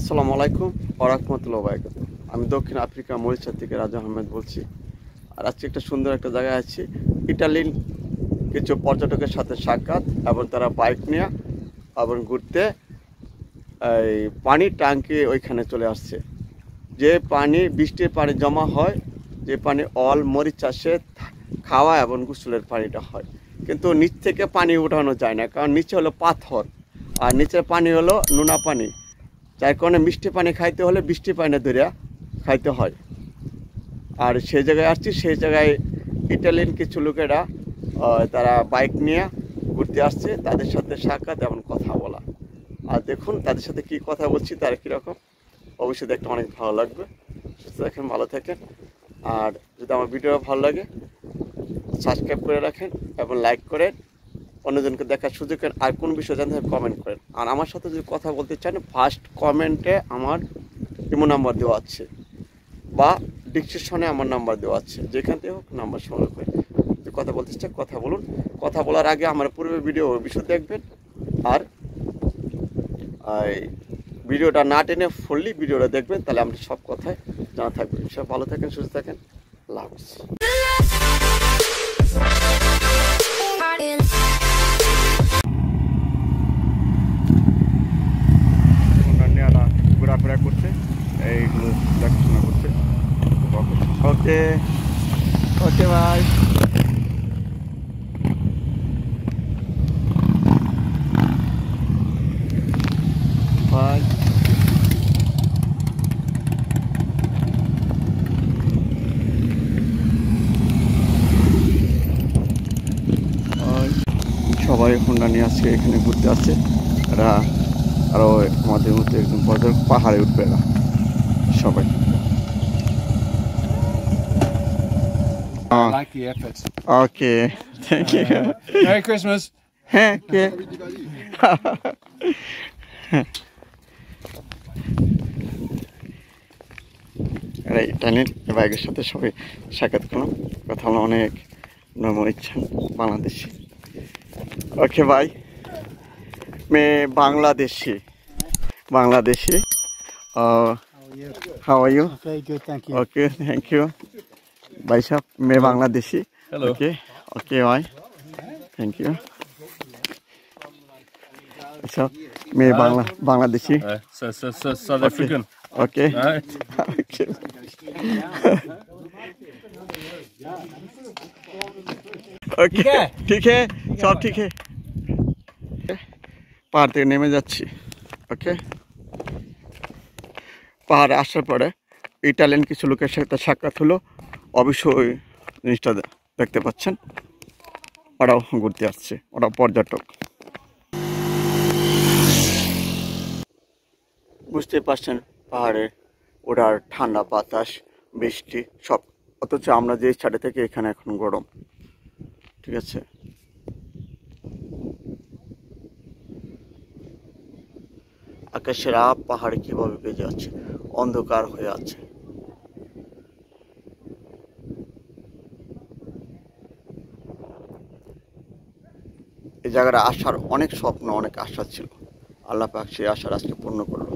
আসসালামু আলাইকুম ওয়া রাহমাতুল্লাহি ওয়া বারাকাতুহু। আমি দক্ষিণ আফ্রিকা মরিশাস থেকে রাজু আহমেদ বলছি। আর আজকে একটা সুন্দর একটা জায়গায় আছি, ইটালির কিছু পর্যটকের সাথে সাক্ষাৎ এবং তারা বাইক নিয়ে এবং ঘুরতে এই পানির ট্যাঙ্কে ওইখানে চলে আসছে। যে পানি বৃষ্টির পানি জমা হয়, যে পানি অল মরিচ চাষে খাওয়া এবং গোসলের পানিটা হয়, কিন্তু নিচ থেকে পানি উঠানো যায় না, কারণ নিচে হলো পাথর আর নিচের পানি হলো নোনা পানি, যার কারণে মিষ্টি পানি খাইতে হলে বৃষ্টি পানি ধরে খাইতে হয়। আর সেই জায়গায় আসছি, সেই জায়গায় ইটালিয়ান কিছু লোকেরা তারা বাইক নিয়ে ঘুরতে আসছে, তাদের সাথে সাক্ষাৎ এবং কথা বলা। আর দেখুন তাদের সাথে কি কথা বলছি, তারা কীরকম, অবশ্যই দেখতে অনেক ভালো লাগবে। সুস্থ থাকেন, ভালো থাকেন। আর যদি আমার ভিডিও ভালো লাগে সাবস্ক্রাইব করে রাখেন এবং লাইক করেন, অন্যজনকে দেখার সুযোগ করেন। আর কোন বিষয়ে জানতে কমেন্ট করেন। আর আমার সাথে যদি কথা বলতে চান, ফার্স্ট কমেন্টে আমার ইমো নাম্বার দেওয়া আছে বা ডিসক্রিপশনে আমার নাম্বার দেওয়া আছে, যেখান থেকে হোক নাম্বার সংগ্রহ করেন। যদি কথা বলতে চান কথা বলুন। কথা বলার আগে আমার পূর্বের ভিডিও বিষয় দেখবেন। আর ভিডিওটা না টেনে ফুললি ভিডিওটা দেখবেন, তাহলে আমরা সব কথায় জানা থাকবেন। সব ভালো থাকেন, সুস্থ থাকেন, আল্লাহ হাফেজ। ঘোরাফেরা করছে, এইগুলো দেখাশোনা করছে। ওকে ওকে ভাই, সবাই হোন্ডা নিয়ে আসছে, এখানে ঘুরতে আসছে। এরা আরও আমাদের মতো একদম পর্যটক, পাহাড়ে উঠবে না সবাই। Okay thank you, merry Christmas. হ্যাঁ কে ইটালির বাইকের সাথে সবাই সাক্ষাৎ করলাম, কথা হলো অনেক নম ইচ্ছা বাংলাদেশি। Okay bye. मैं Bangladeshi. Bangladeshi. How are you? Very good, thank you. Okay, thank you. Bhai sahab, मैं Bangladeshi. Hello. Okay, okay, bye. Thank you. So, मैं Bangladeshi. South African. Okay. Okay. Okay. ठीक है, सब ठीक है। পাহাড় থেকে নেমে যাচ্ছি। ওকে, পাহাড়ে আসার পরে ইটালিয়ান কিছু লোকের সাথে সাক্ষাৎ হলো, অবশ্যই জিনিসটা দেখতে পাচ্ছেন। ওরাও ঘুরতে আসছে, ওরা পর্যটক। বুঝতে পারছেন পাহাড়ে ওরার ঠান্ডা বাতাস, বৃষ্টি সব, অথচ আমরা যে ছাদে থেকে এখানে এখন গরম। ঠিক আছে, আকাশের আপ পাহাড়ে কিভাবে বেজে আছে, অন্ধকার হয়ে আছে। এই জায়গাটা আসার অনেক স্বপ্ন, অনেক আশা ছিল, আল্লাহ পাক সেই আশার আজকে পূর্ণ করলো।